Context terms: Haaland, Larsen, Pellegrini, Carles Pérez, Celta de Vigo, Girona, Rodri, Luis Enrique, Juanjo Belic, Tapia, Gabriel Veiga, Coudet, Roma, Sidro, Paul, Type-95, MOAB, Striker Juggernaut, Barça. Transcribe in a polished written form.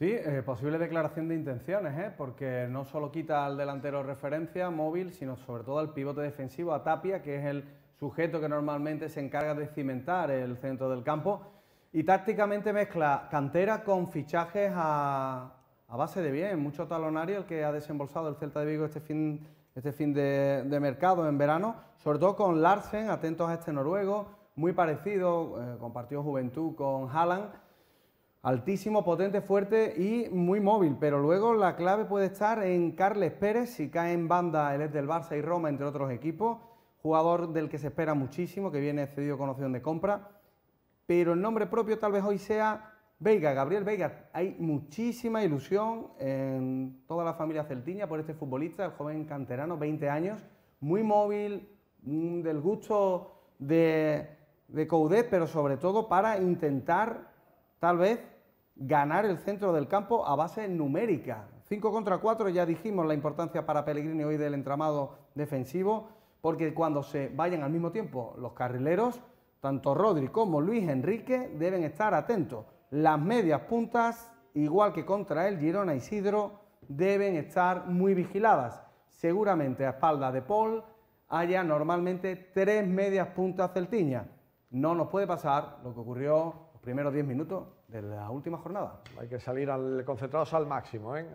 Sí, posible declaración de intenciones, porque no solo quita al delantero referencia móvil, sino sobre todo al pivote defensivo, a Tapia, que es el sujeto que normalmente se encarga de cimentar el centro del campo, y tácticamente mezcla cantera con fichajes a base de bien, mucho talonario el que ha desembolsado el Celta de Vigo este fin de mercado en verano, sobre todo con Larsen, atentos a este noruego, muy parecido, compartió juventud con Haaland. Altísimo, potente, fuerte y muy móvil, pero luego la clave puede estar en Carles Pérez. Si cae en banda, él es del Barça y Roma, entre otros equipos, jugador del que se espera muchísimo, que viene cedido con opción de compra, pero el nombre propio tal vez hoy sea Veiga, Gabriel Veiga. Hay muchísima ilusión en toda la familia celtiña por este futbolista, el joven canterano, 20 años, muy móvil, del gusto de Coudet, pero sobre todo para intentar tal vez ganar el centro del campo a base numérica. 5 contra 4, ya dijimos la importancia para Pellegrini hoy del entramado defensivo, porque cuando se vayan al mismo tiempo los carrileros, tanto Rodri como Luis Enrique deben estar atentos. Las medias puntas, igual que contra el Girona y Sidro, deben estar muy vigiladas. Seguramente a espalda de Paul haya normalmente 3 medias puntas celtiñas. No nos puede pasar lo que ocurrió primeros 10 minutos de la última jornada. Hay que salir concentrados al máximo, ¿eh?